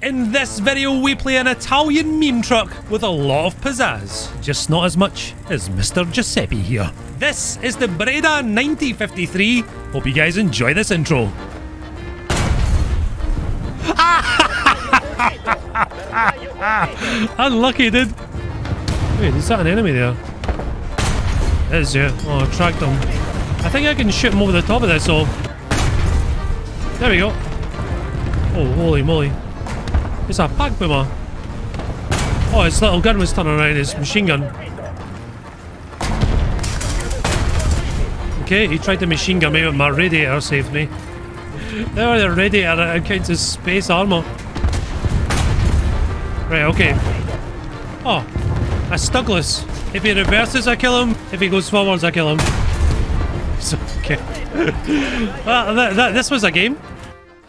In this video we play an Italian meme truck with a lot of pizzazz, just not as much as Mr. Giuseppe here. This is the Breda 90/53. Hope you guys enjoy this intro. Unlucky, dude. Wait, is that an enemy there? It is, yeah. Oh, I tracked him. I think I can shoot him over the top of this, so... There we go. Oh, holy moly. It's a pack boomer. Oh, his little gun was turning around, his machine gun. Okay, he tried to machine gun me, but my radiator saved me. Now the radiator counts as space armor. Right, okay. Oh, a Stuggles. If he reverses, I kill him. If he goes forwards, I kill him. It's okay. This was a game.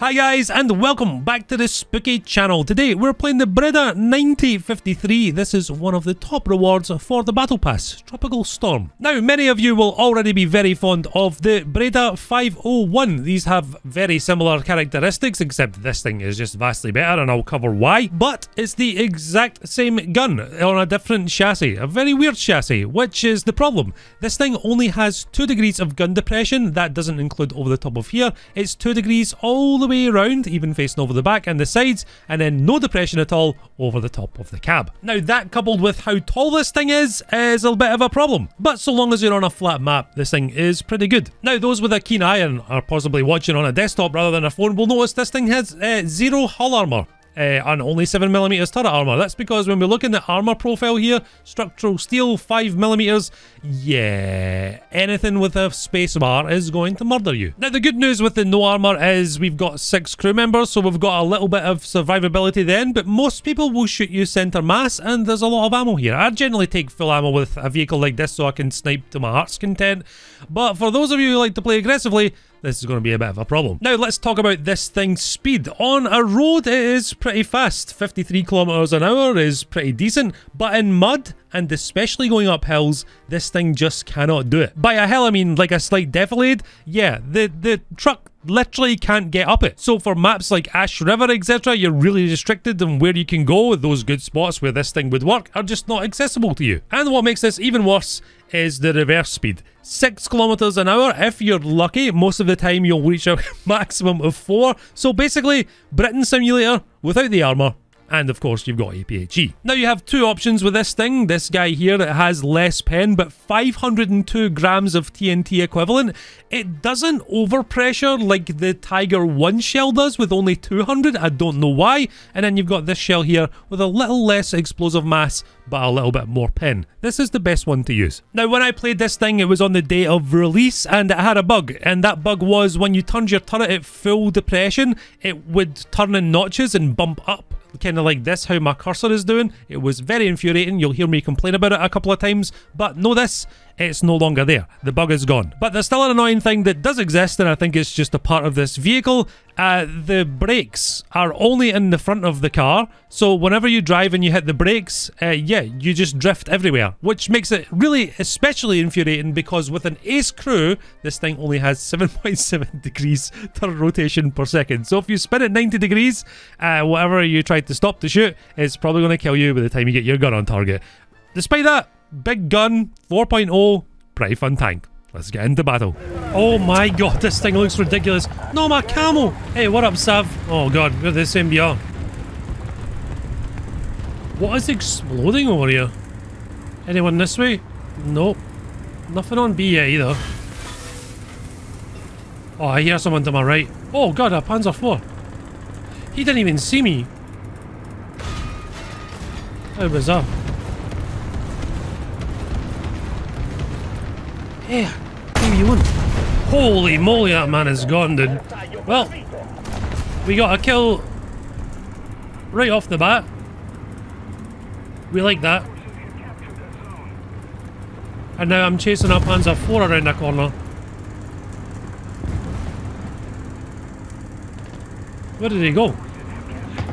Hi guys, and welcome back to the Spooky Channel. Today we're playing the Breda 90/53. This is one of the top rewards for the Battle Pass, Tropical Storm. Now, many of you will already be very fond of the Breda 501. These have very similar characteristics, except this thing is just vastly better, and I'll cover why. But it's the exact same gun on a different chassis, a very weird chassis, which is the problem. This thing only has 2 degrees of gun depression. That doesn't include over the top of here. It's 2 degrees all the way around, even facing over the back and the sides, and then no depression at all over the top of the cab. Now, that coupled with how tall this thing is a bit of a problem, but so long as you're on a flat map, this thing is pretty good. Now, those with a keen eye and are possibly watching on a desktop rather than a phone will notice this thing has zero hull armor and only 7mm turret armor. That's because when we look in the armor profile here, structural steel 5mm, yeah, anything with a space bar is going to murder you. Now, the good news with the no armor is we've got 6 crew members, so we've got a little bit of survivability then, but most people will shoot you center mass, and there's a lot of ammo here. I generally take full ammo with a vehicle like this so I can snipe to my heart's content, but for those of you who like to play aggressively, this is going to be a bit of a problem. Now, let's talk about this thing's speed. On a road, it is pretty fast. 53 km/h is pretty decent, but in mud, and especially going up hills, this thing just cannot do it. By a hill, I mean like a slight defilade. Yeah, the truck literally can't get up it. So for maps like Ash River, etc., you're really restricted on where you can go. Those good spots where this thing would work are just not accessible to you. And what makes this even worse is the reverse speed. 6 km/h, if you're lucky. Most of the time you'll reach a maximum of 4. So basically, Britain Simulator without the armor. And of course, you've got APHE. Now, you have 2 options with this thing. This guy here that has less pen, but 502 grams of TNT equivalent. It doesn't overpressure like the Tiger 1 shell does with only 200. I don't know why. And then you've got this shell here with a little less explosive mass, but a little bit more pen. This is the best one to use. Now, when I played this thing, it was on the day of release, and it had a bug. And that bug was when you turned your turret at full depression, it would turn in notches and bump up. Kind of like this, how my cursor is doing. It was very infuriating. You'll hear me complain about it a couple of times, but know this, it's no longer there. The bug is gone. But there's still an annoying thing that does exist, and I think it's just a part of this vehicle. The brakes are only in the front of the car, so whenever you drive and you hit the brakes, yeah, you just drift everywhere, which makes it really especially infuriating because with an ace crew, this thing only has 7.7 degrees turn rotation per second. So if you spin at 90 degrees, whatever you try to stop to shoot, it's probably going to kill you by the time you get your gun on target. Despite that, big gun, 4.0, pretty fun tank. Let's get into battle. Oh my god, this thing looks ridiculous. No, my camel! Hey, what up, Sav? Oh god, we're the same BR. What is exploding over here? Anyone this way? Nope. Nothing on B yet either. Oh, I hear someone to my right. Oh god, a Panzer IV. He didn't even see me. How bizarre. Yeah, KV-1. Holy moly, that man is gone, dude. Well, we got a kill right off the bat. We like that. And now I'm chasing a Panzer IV around the corner. Where did he go?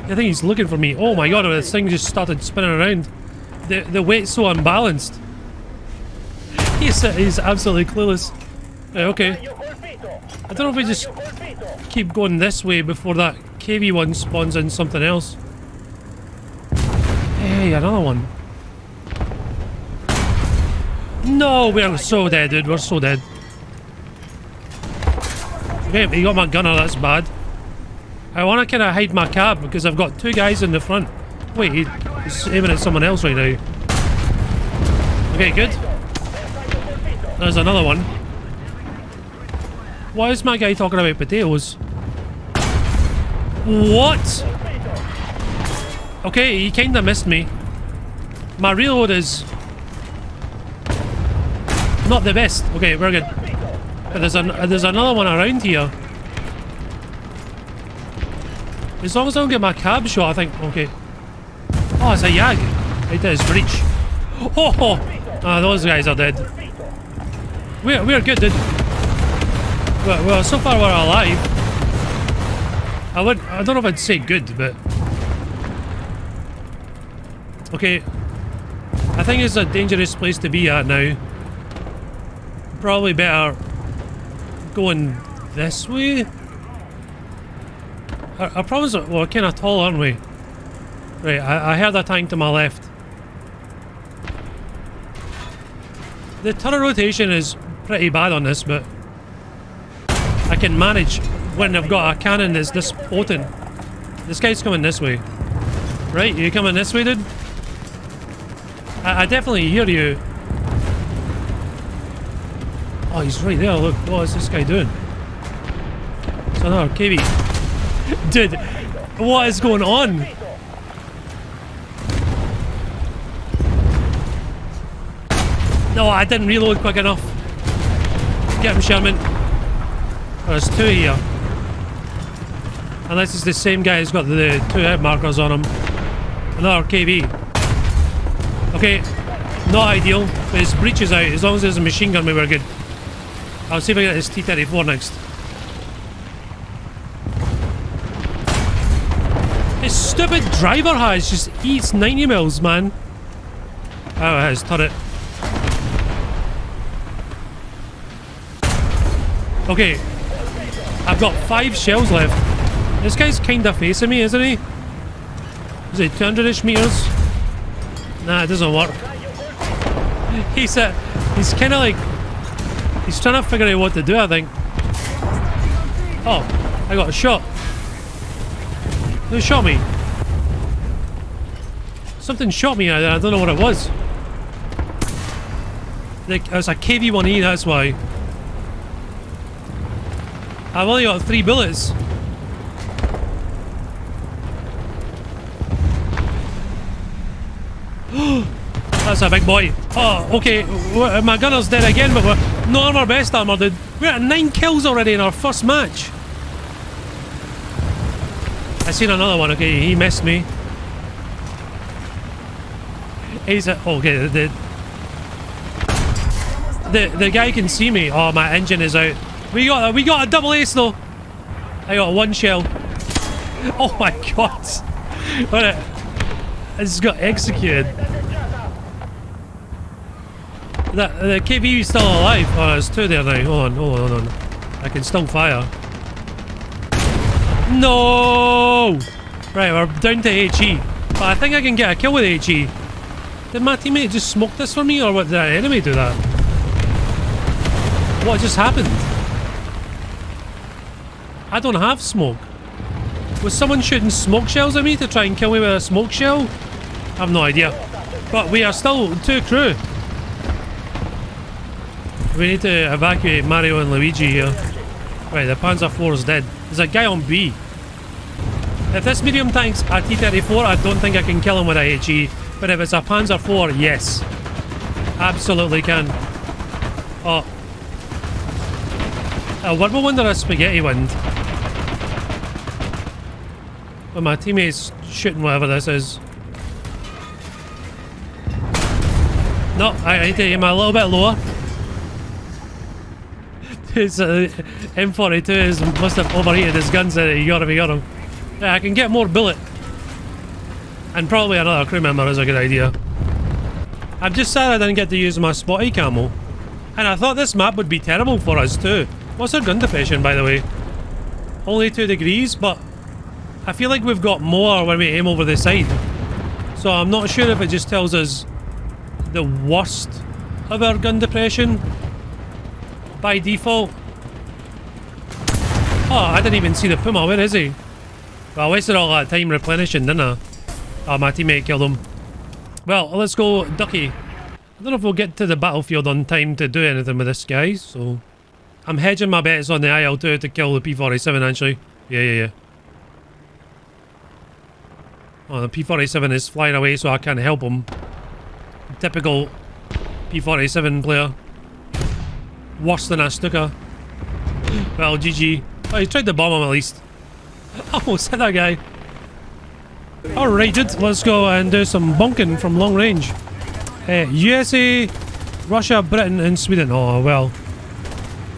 I think he's looking for me. Oh my god, this thing just started spinning around. The weight's so unbalanced. He's absolutely clueless. Yeah, okay. I don't know if we just keep going this way before that KV-1 spawns in something else. Hey, another one. No, we're so dead, dude. We're so dead. Okay, he got my gunner. That's bad. I want to kind of hide my cab because I've got two guys in the front. Wait, he's aiming at someone else right now. Okay, good. There's another one. Why is my guy talking about potatoes? What? Okay, he kinda missed me. My reload is not the best. Okay, we're good. But there's another one around here. As long as I don't get my cab shot, I think. Okay. Oh, it's a YAG. It is breach. Oh, oh. Ah, those guys are dead. We're good, dude. Well, so far we're alive. I don't know if I'd say good, but okay. I think it's a dangerous place to be at now. Probably better going this way. Our problems are, well, we're kind of tall, aren't we? Right. I heard a tank to my left. The turret rotation is pretty bad on this, but I can manage when I've got a cannon that's this potent. This guy's coming this way. Right, you coming this way, dude? I definitely hear you. Oh, he's right there, look. What is this guy doing? It's another KV. Dude, what is going on? No, I didn't reload quick enough. Get him, Sherman. There's two here. Unless it's the same guy who's got the two hit markers on him. Another KV. Okay, not ideal, but his breech is out. As long as there's a machine gun, we were good. I'll see if I get this T-34 next. This stupid driver has just eats 90 mils, man. Oh, his turret. Okay. I've got 5 shells left. This guy's kinda facing me, isn't he? Is it 200-ish meters? Nah, it doesn't work. He's kinda like, he's trying to figure out what to do, I think. Oh, I got a shot. Who shot me? Something shot me, I don't know what it was. It was a KV-1E, that's why. I've only got 3 bullets. That's a big boy. Oh, okay. My gunner's dead again, but we're not on our best armor, dude. We're at 9 kills already in our first match. I seen another one. Okay, he missed me. He's a, okay, the guy can see me. Oh, my engine is out. We got a double ace though. I got 1 shell. Oh my god! What a, I just got executed. The KV is still alive. Oh, there's 2 there now. Hold on. I can still fire. No! Right, we're down to HE, but I think I can get a kill with HE. Did my teammate just smoke this for me, or what? Did that enemy do that? What just happened? I don't have smoke. Was someone shooting smoke shells at me to try and kill me with a smoke shell? I have no idea. But we are still 2 crew. We need to evacuate Mario and Luigi here. Right, the Panzer IV is dead. There's a guy on B. If this medium tank's a T-34, I don't think I can kill him with a HE. But if it's a Panzer IV, yes. Absolutely can. Oh. A Wirbelwind or a Spaghetti Wind? But my teammate's shooting whatever this is. No, I need to aim a little bit lower. It's, M42 must have overheated his guns and he got him. Yeah, I can get more bullet. And probably another crew member is a good idea. I'm just sad I didn't get to use my spotty camo. And I thought this map would be terrible for us too. What's our gun deflection, by the way? Only 2 degrees, but I feel like we've got more when we aim over the side. So I'm not sure if it just tells us the worst of our gun depression by default. Oh, I didn't even see the Puma. Where is he? Well, I wasted all that time replenishing, didn't I? Oh, my teammate killed him. Well, let's go Ducky. I don't know if we'll get to the battlefield on time to do anything with this, guys, so... I'm hedging my bets on the IL-2 to kill the P-47, actually. Yeah. Oh, the P-47 is flying away, so I can't help him. Typical P-47 player. Worse than a Stuka. Well, GG. Oh, he tried to bomb him at least. I almost hit that guy. Alright, dude, let's go and do some bonking from long range. USA, Russia, Britain and Sweden. Oh, well.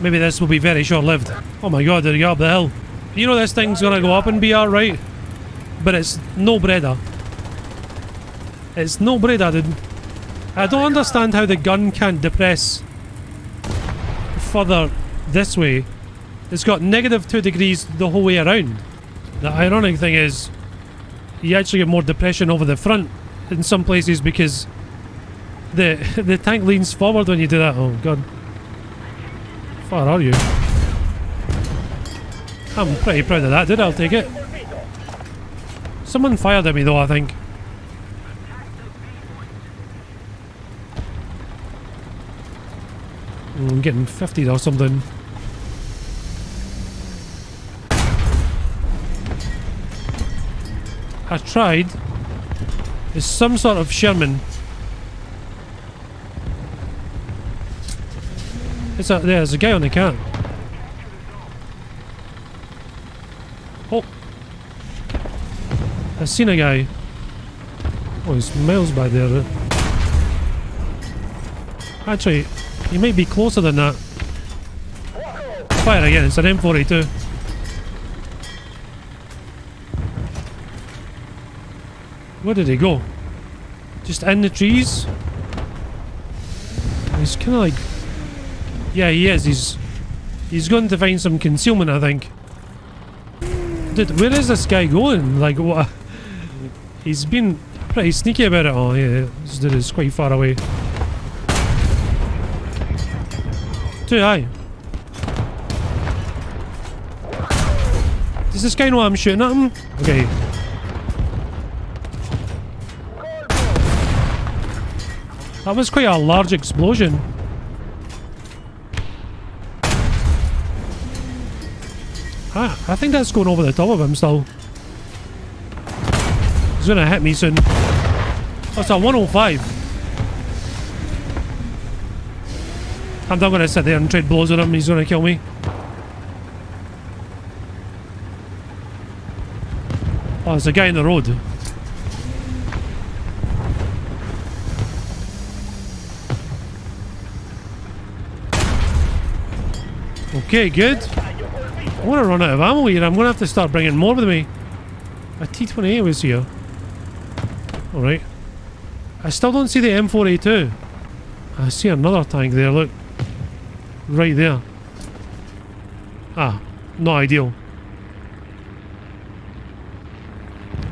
Maybe this will be very short-lived. Oh my god, did he go up the hill? You know this thing's gonna go up in BR, right? But it's no Breda. It's no Breda, dude. I don't understand how the gun can't depress further this way. It's got -2 degrees the whole way around. The ironic thing is, you actually get more depression over the front in some places because the tank leans forward when you do that. Oh god. How far are you? I'm pretty proud of that, dude. I'll take it. Someone fired at me though, I think. Oh, I'm getting 50'd or something. I tried. It's some sort of Sherman. It's out there, there's a guy on the car. Oh! I've seen a guy. Oh, he's miles by there. Actually, he might be closer than that. Fire again, it's an M42. Where did he go? Just in the trees? He's kind of like... Yeah, he is. He's going to find some concealment, I think. Dude, where is this guy going? Like, what? He's been pretty sneaky about it. Oh, yeah. This dude is quite far away. Too high. Does this guy know I'm shooting at him? Okay. That was quite a large explosion. Ah, I think that's going over the top of him still. He's gonna hit me soon. Oh, it's a 105. I'm not gonna sit there and trade blows with him. He's gonna kill me. Oh, there's a guy in the road. Okay, good. I'm gonna run out of ammo here. I'm gonna have to start bringing more with me. A T-28 was here. Alright. I still don't see the M4A2. I see another tank there, look. Right there. Ah, not ideal.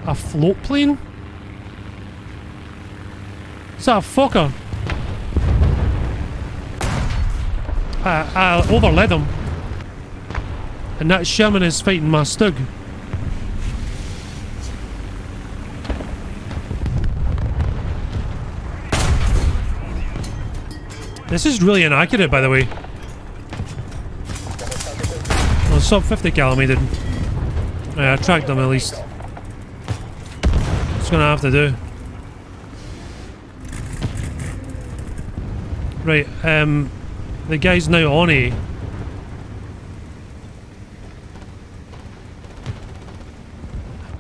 A float plane? Is that a Fokker? I overled him. And that Sherman is fighting my Stug. This is really inaccurate, by the way. Well, sub 50 cal made it. Yeah, I tracked him at least. It's gonna have to do. Right, the guy's now on A.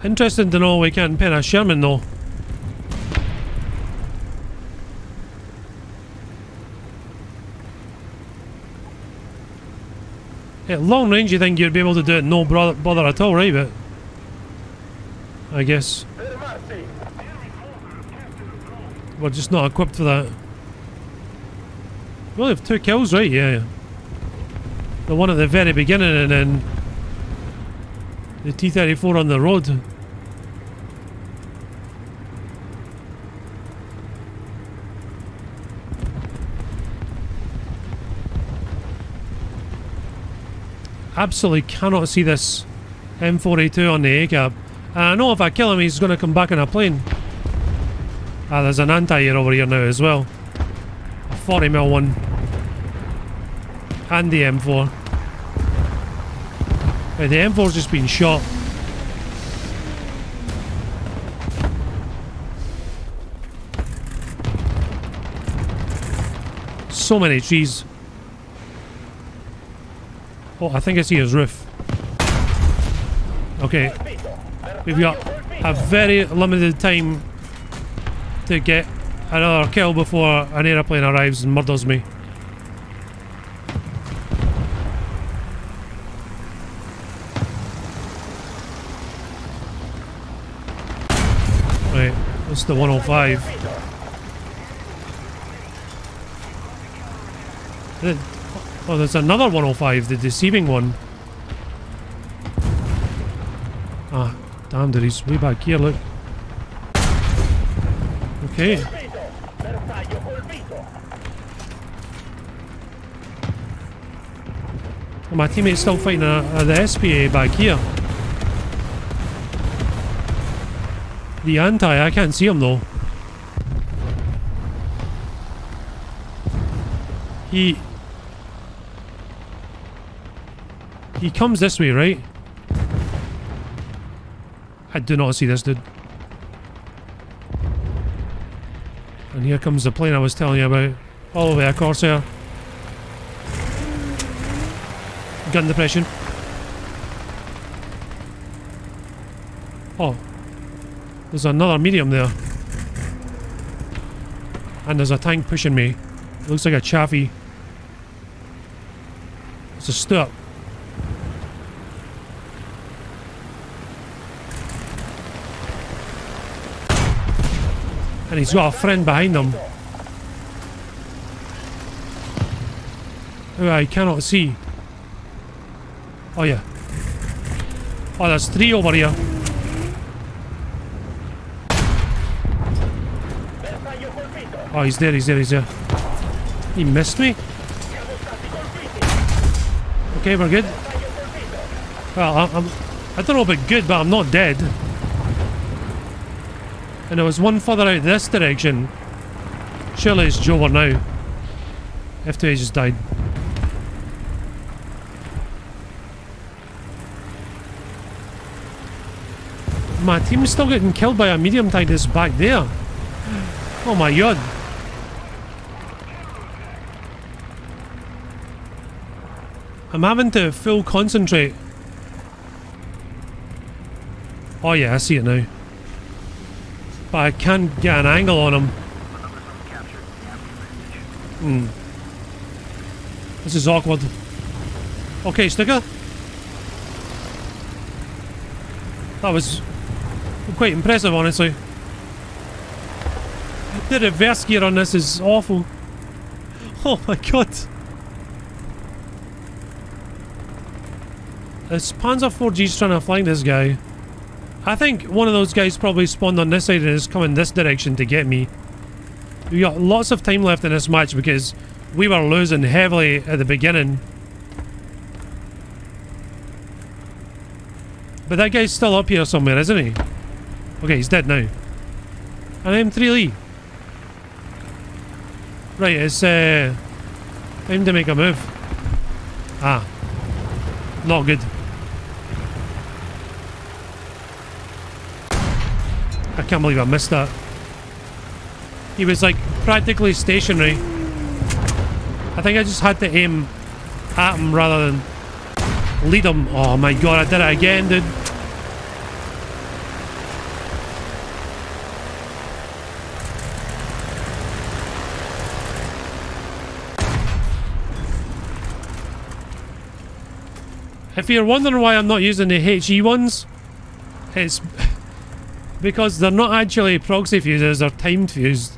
Interesting to know we can't pin a Sherman though. At long range you think you'd be able to do it no bother at all, right? But I guess we're just not equipped for that. We only have 2 kills, right? Yeah. The one at the very beginning and then the T-34 on the road. absolutely cannot see this M42 on the A-cab. And I know if I kill him, he's going to come back in a plane. Ah, there's an anti-air over here now as well. A 40mm one. And the M4. Right, the M4's just been shot. So many trees. Oh, I think I see his roof. Okay. We've got a very limited time to get another kill before an aeroplane arrives and murders me. Right, that's the 105. Oh, there's another 105, the deceiving one. Ah, damn, there is way back here, look. Okay. Oh, my teammate's still fighting the SPA back here. The anti, I can't see him though. He comes this way, right? I do not see this dude. And here comes the plane I was telling you about. All the way, a Corsair. Gun depression. Oh. There's another medium there. And there's a tank pushing me. It looks like a Chaffee. It's a Stuart. And he's got a friend behind him who I cannot see. Oh yeah. Oh, there's three over here. Oh, he's there, he's there, he's there. He missed me? Okay, we're good. Well, I don't know about good, but I'm not dead. And there was one further out this direction. Surely it's over now. F2A just died. My team's still getting killed by a medium tank that's back there. Oh my god. I'm having to full concentrate. Oh yeah, I see it now. But I can't get an angle on him. Hmm. This is awkward. Okay, Stuka. That was quite impressive, honestly. The reverse gear on this is awful. Oh my god. This Panzer IV G's trying to flank this guy. I think one of those guys probably spawned on this side and is coming this direction to get me. We got lots of time left in this match because we were losing heavily at the beginning. But that guy's still up here somewhere, isn't he? Okay, he's dead now. An M3 Lee. Right, it's time to make a move. Ah. Not good. I can't believe I missed that. He was like practically stationary. I think I just had to aim at him rather than lead him. Oh my god, I did it again, dude. If you're wondering why I'm not using the HE ones, it's because they're not actually proxy fuses, they're timed fused.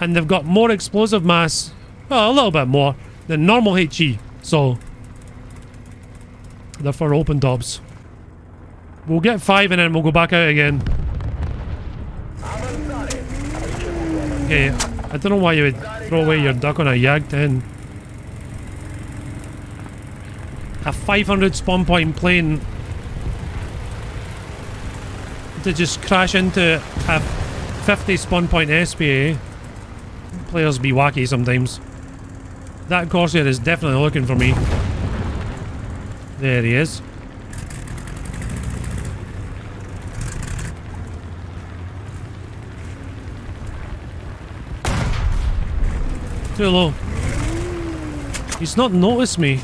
And they've got more explosive mass, well, a little bit more, than normal HE. So, they're for open tops. We'll get 5 and then we'll go back out again. Okay, I don't know why you would throw away your duck on a YAG 10. a 500 spawn point plane to just crash into a 50 spawn point SPA. Players be wacky sometimes. That Corsair is definitely looking for me. There he is. Too low. He's not noticed me.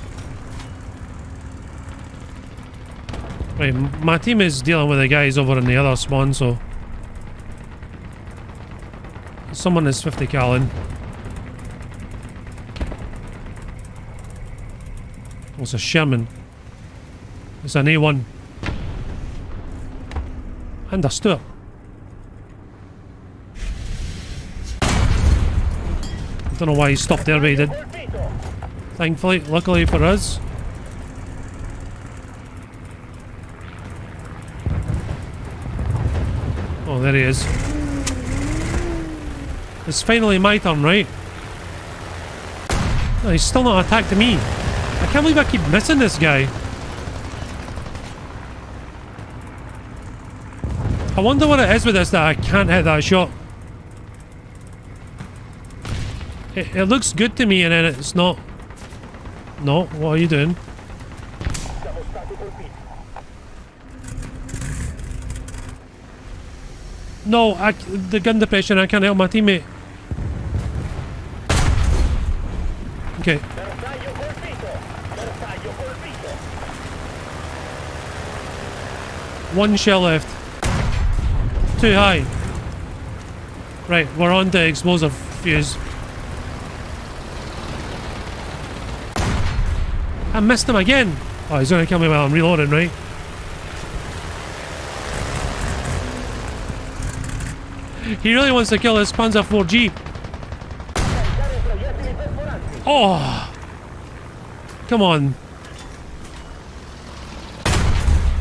Right, my team is dealing with the guys over in the other spawn, so... Someone is 50 cal in. Oh, it's a Sherman. It's an A1. And a Stuart. I don't know why he stopped there, but he did. Thankfully, luckily for us. Oh, there he is. It's finally my turn, right? No, he's still not attacked me. I can't believe I keep missing this guy. I wonder what it is with this that I can't hit that shot. It looks good to me and then it's not. No, what are you doing? No, the gun depression, I can't help my teammate. Okay. One shell left. Too high. Right, we're on to explosive fuse. I missed him again. Oh, he's gonna kill me while I'm reloading, right? He really wants to kill this Panzer IV. Oh! Come on.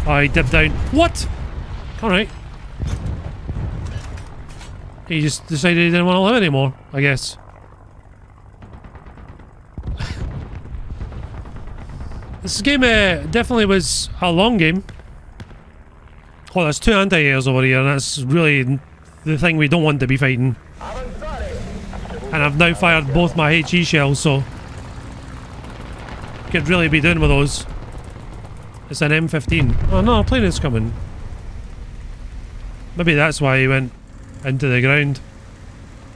Oh, he dipped down. What? Alright. He just decided he didn't want to live anymore, I guess. This game definitely was a long game. Oh, there's two anti-airs over here and that's really the thing we don't want to be fighting. And I've now fired both my HE shells, so... Could really be doing with those. It's an M15. Oh no, a plane is coming. Maybe that's why he went into the ground.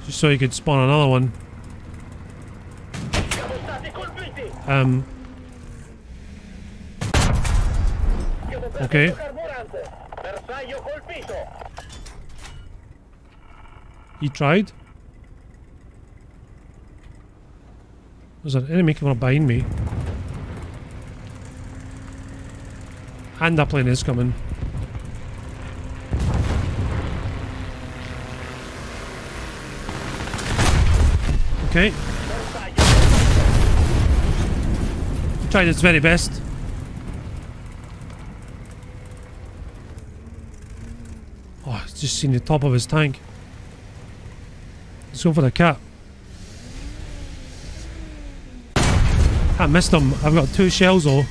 Just so he could spawn another one. Okay. He tried. There's an enemy coming up behind me. And that plane is coming. Okay. He tried his very best. Oh, I've just seen the top of his tank. Let's go for the cat. I missed him. I've got two shells though.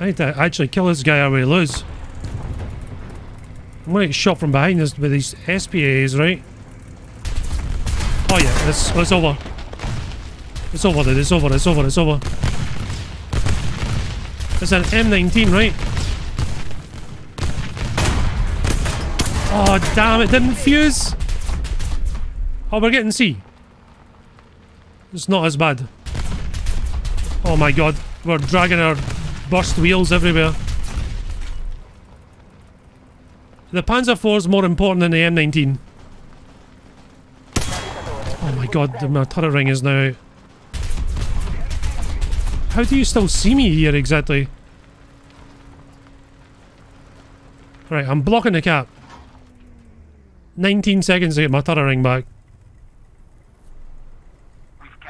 I need to actually kill this guy or we lose. I'm gonna get shot from behind us with these SPAs, right? Oh yeah, it's over. It's over, dude. It's over, it's over, it's over. It's an M19, right? Oh damn, it didn't fuse! Oh, we're getting C. It's not as bad. Oh my god, we're dragging our burst wheels everywhere. The Panzer IV is more important than the M19. Oh my god, my turret ring is now out. How do you still see me here exactly? Right, I'm blocking the cap. 19 seconds to get my turret ring back.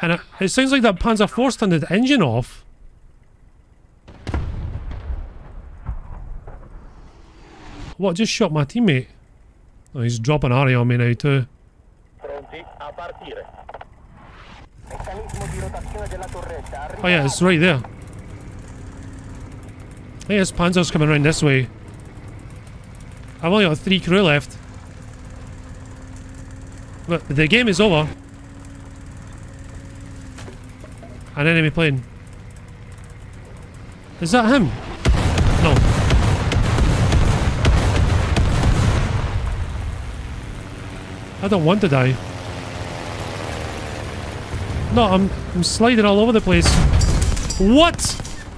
And it sounds like that Panzer IV turned the engine off. What, just shot my teammate? Oh, he's dropping Ari on me now too. Oh yeah, it's right there. I think there's Panzers coming around this way. I've only got 3 crew left. But the game is over. An enemy plane. Is that him? No. I don't want to die. No, I'm sliding all over the place. What?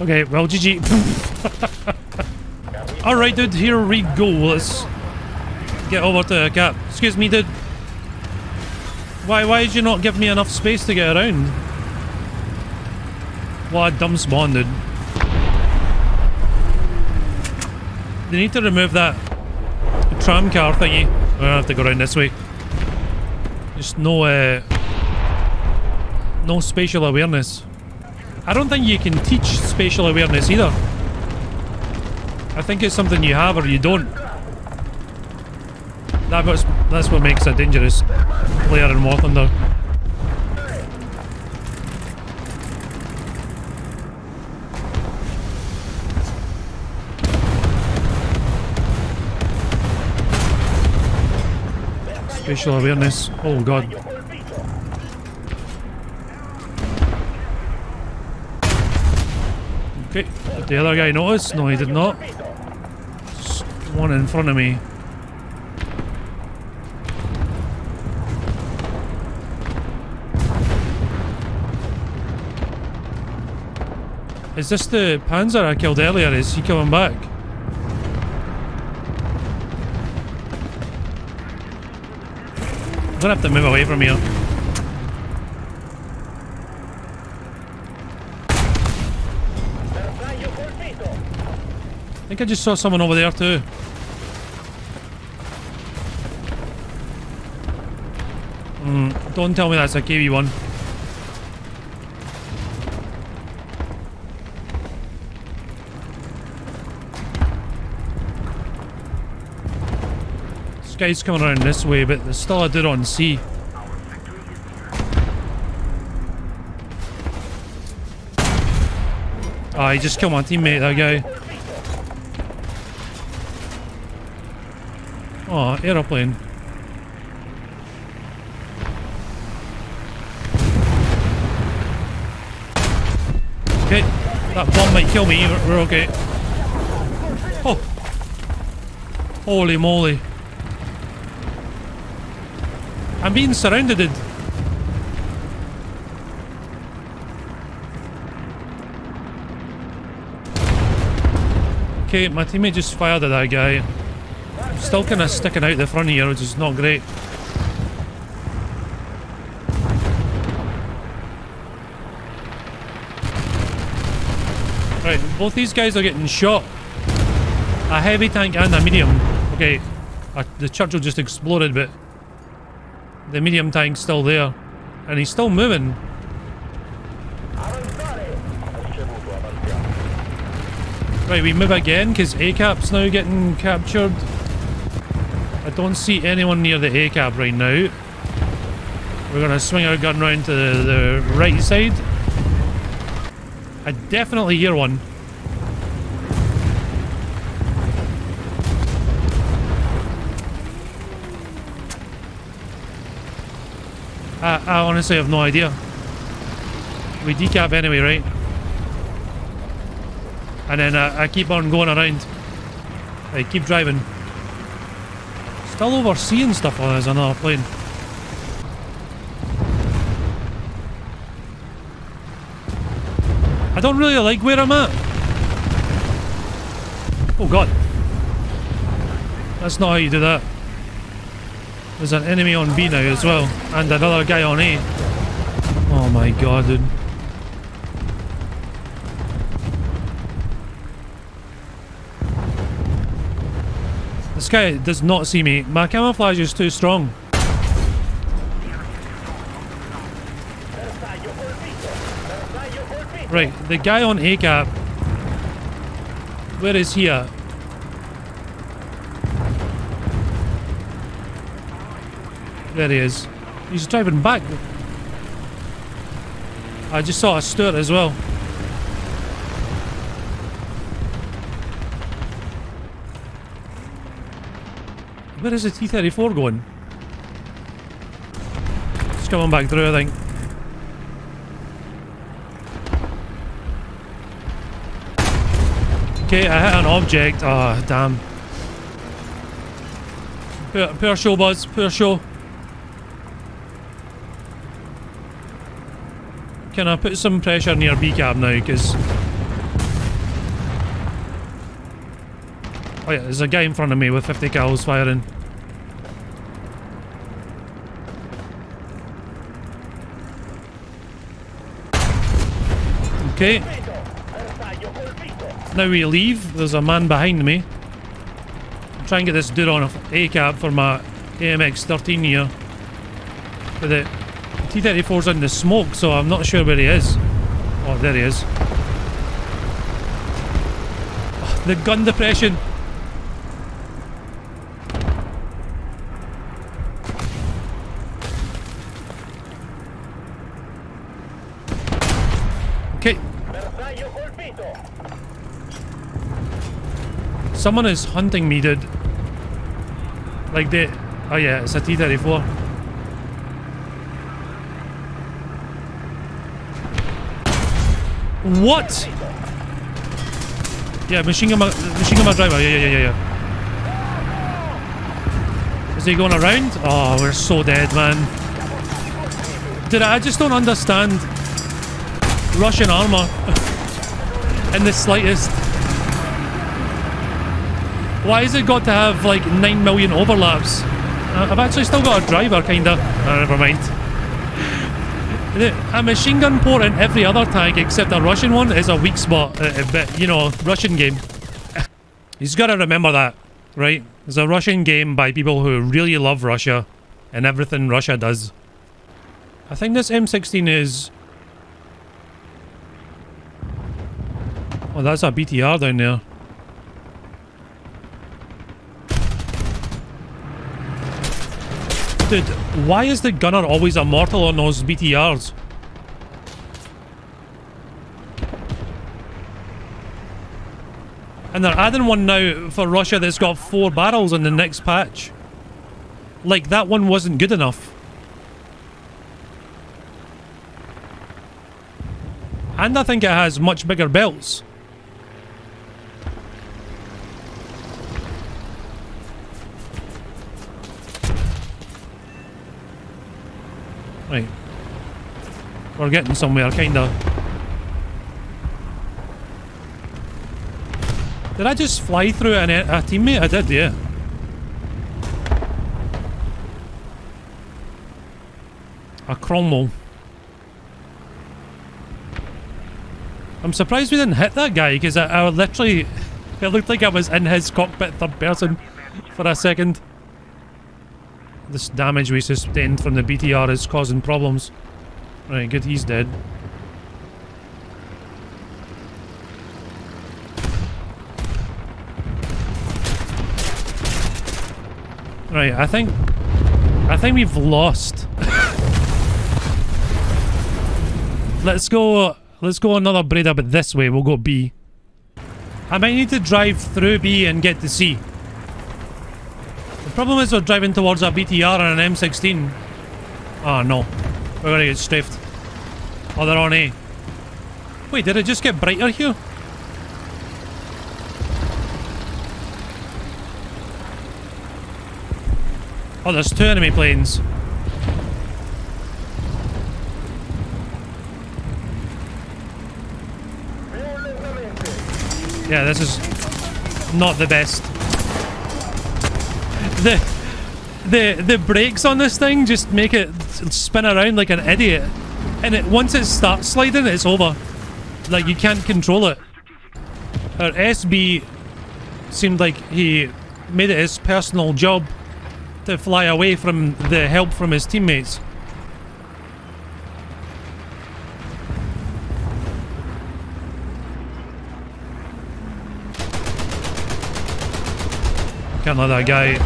Okay, well, GG. Alright, dude, here we go. Let's get over to the gap. Excuse me, dude. Why did you not give me enough space to get around? What a dumb spawn, dude. They need to remove that tram car thingy. We're gonna have to go around this way. Just no, no spatial awareness. I don't think you can teach spatial awareness either. I think it's something you have or you don't. That's what makes a dangerous player in War Thunder. Spatial awareness. Oh god. Okay. Did the other guy notice? No, he did not. Just one in front of me. Is this the Panzer I killed earlier? Is he coming back? I'm gonna have to move away from here. I think I just saw someone over there too. Don't tell me that's a KV-1. This guy's coming around this way, but there's still a dude on C. Ah, he just killed my teammate, that guy. Aw, aeroplane. Okay, that bomb might kill me, we're okay. Oh! Holy moly. I'm being surrounded. Okay, my teammate just fired at that guy. I'm still kind of sticking out the front here, which is not great. Right, both these guys are getting shot. A heavy tank and a medium. Okay, the Churchill just exploded, but the medium tank's still there. And he's still moving. Right, we move again, because ACAP's now getting captured. I don't see anyone near the ACAP right now. We're going to swing our gun round to the right side. I definitely hear one. I honestly have no idea. We decap anyway, right? And then I keep on going around. I keep driving. Still overseeing stuff. Oh, there's another plane. I don't really like where I'm at. Oh god. That's not how you do that. There's an enemy on B now as well. And another guy on A. Oh my god, dude. This guy does not see me. My camouflage is too strong. Right, the guy on ACAP. Where is he at? There he is. He's driving back. I just saw a Stuart as well. Where is the T-34 going? It's coming back through, I think. Okay, I hit an object. Ah, oh, damn. Poor show, Buzz. Poor show. Can I put some pressure near B-cab now? Because... oh yeah, there's a guy in front of me with 50 cals firing. Okay. Now we leave. There's a man behind me. I'm trying to get this dude on ACAP for my AMX-13 here. But the T-34's in the smoke, so I'm not sure where he is. Oh, there he is. Oh, the gun depression. Someone is hunting me, dude. Like they... oh yeah, it's a T-34. What? Yeah, machine gun driver. Yeah. Is he going around? Oh, we're so dead, man. Dude, I just don't understand Russian armor in the slightest. Why has it got to have like 9 million overlaps? I've actually still got a driver, kinda. Oh, never mind. A machine gun port in every other tank except a Russian one is a weak spot. But, you know, Russian game. You've got to remember that, right? It's a Russian game by people who really love Russia and everything Russia does. I think this M16 is... oh, that's a BTR down there. Dude, why is the gunner always a mortal on those BTRs? And they're adding one now for Russia that's got 4 barrels in the next patch. Like, that one wasn't good enough. And I think it has much bigger belts. Right. We're getting somewhere, kinda. Did I just fly through a teammate? I did, yeah. A Cromwell. I'm surprised we didn't hit that guy, because I literally... it looked like I was in his cockpit third person for a second. This damage we sustained from the BTR is causing problems. Right, good, he's dead. Right, I think we've lost. Let's go another Breda, but this way, we'll go B. I might need to drive through B and get to C. Problem is we're driving towards a BTR and an M16. Ah, oh, no. We're gonna get strafed. Oh, they're on A. Wait, did it just get brighter here? Oh, there's 2 enemy planes. Yeah, this is not the best. The brakes on this thing just make it spin around like an idiot, and once it starts sliding, it's over. Like, you can't control it. Our SB seemed like he made it his personal job to fly away from the help from his teammates. Can't let that guy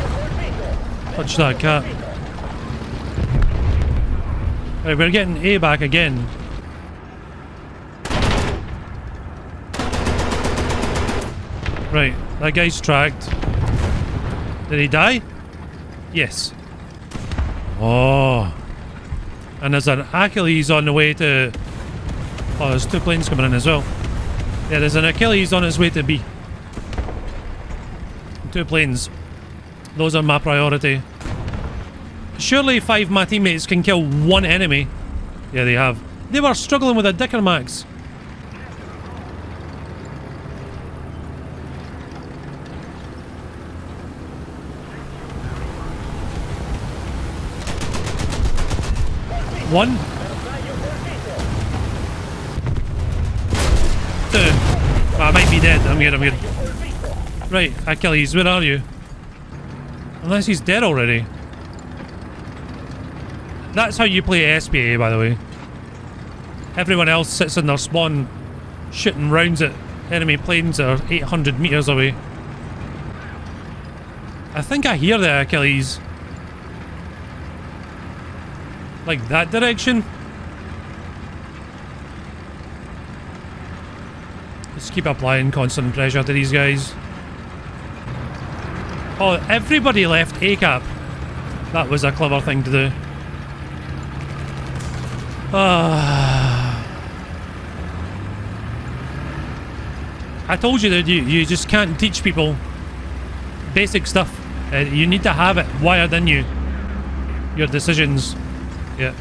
touch that cat. Right, we're getting A back again. Right, that guy's tracked. Did he die? Yes. Oh. And there's an Achilles on the way to... Oh, there's two planes coming in as well. Yeah, there's an Achilles on his way to B. Two planes. Those are my priority. Surely five of my teammates can kill one enemy. Yeah, they have. They were struggling with a Dicker Max. One. Two. Oh, I might be dead. I'm good, I'm good. Right, Achilles, where are you? Unless he's dead already. That's how you play SPA, by the way. Everyone else sits in their spawn shooting rounds at enemy planes that are 800 meters away. I think I hear the Achilles. Like that direction? Let's keep applying constant pressure to these guys. Oh, everybody left ACAP. That was a clever thing to do. I told you that you just can't teach people basic stuff. You need to have it wired in you. Your decisions. Yeah,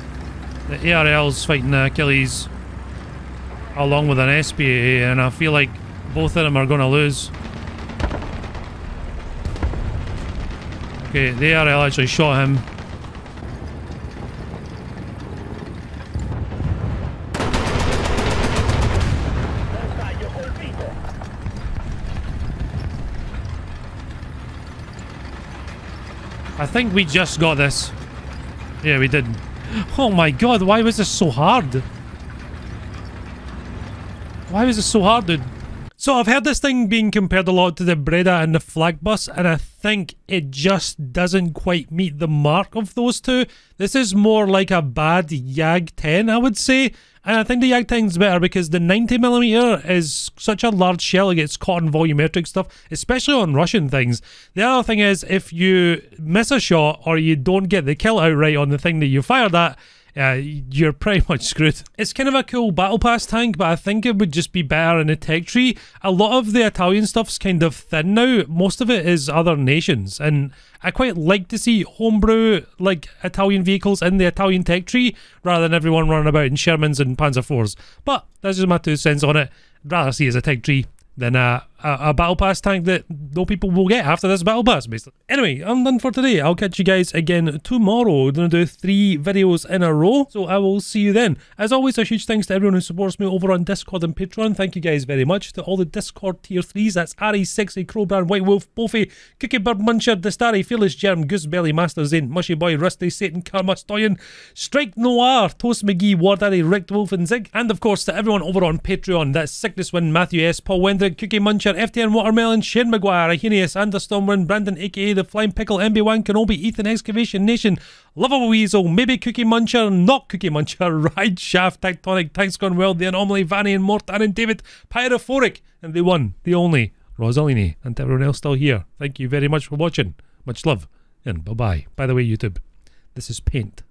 the ARL's fighting the Achilles along with an SPA, and I feel like both of them are going to lose. Okay, the ARL actually shot him. I think we just got this. Yeah, we did. Oh my god, why was this so hard? Why was this so hard, dude? So I've heard this thing being compared a lot to the Breda and the flag bus, and I think it just doesn't quite meet the mark of those two. This is more like a bad YAG 10, I would say, and I think the YAG 10's better because the 90mm is such a large shell, it gets caught in volumetric stuff, especially on Russian things. The other thing is, if you miss a shot or you don't get the kill outright on the thing that you fired at, you're pretty much screwed. It's kind of a cool battle pass tank, but I think it would just be better in a tech tree. A lot of the Italian stuff's kind of thin now. Most of it is other nations, and I quite like to see homebrew like Italian vehicles in the Italian tech tree rather than everyone running about in Shermans and Panzer IVs. But that's just my 2 cents on it. I'd rather see it as a tech tree than a battle pass tank that no people will get after this battle pass, basically. Anyway, I'm done for today. I'll catch you guys again tomorrow. We're going to do 3 videos in a row, so I will see you then. As always, a huge thanks to everyone who supports me over on Discord and Patreon. Thank you guys very much. To all the Discord tier 3s, that's Ari, Sexy, Crowbrand, White Wolf, Bofi, Cookie Bird, Muncher, Dastari, Fearless Germ, Goosebelly, Master Zane, Mushy Boy, Rusty, Satan, Karma, Stoyan, Strike Noir, Toast McGee, War Daddy, Rick Wolf, and Zig. And of course, to everyone over on Patreon, that's Sickness Win, Matthew S, Paul Wendrick, Cookie Muncher, FTN Watermelon, Shane Maguire, Ahenius, Anders Stormwind, Brandon aka The Flying Pickle, MB1, Kenobi, Ethan Excavation Nation, Lovable Weasel, Maybe Cookie Muncher, Not Cookie Muncher, Ride Shaft, Tectonic, Tanks Gone Wild, The Anomaly, Vanny and Mortan and David, Pyrophoric, and the one, the only, Rosalini, and everyone else still here. Thank you very much for watching. Much love, and bye bye. By the way, YouTube, this is paint.